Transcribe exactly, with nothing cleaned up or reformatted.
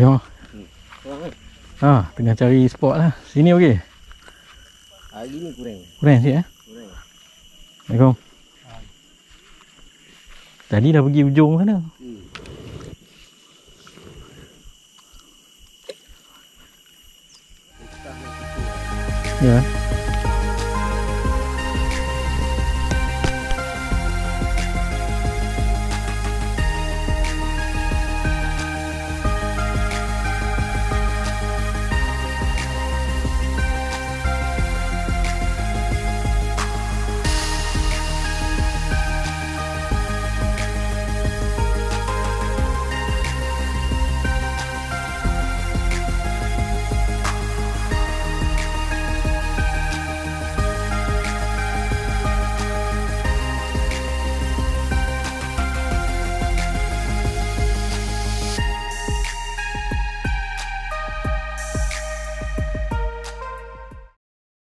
Ya. Ha, tengah cari spot lah. Sini okey. Hari ni kurang. Kurang sikit eh? Kurang. Assalamualaikum. Ha. Tadi dah pergi hujung sana. Hmm. Ya.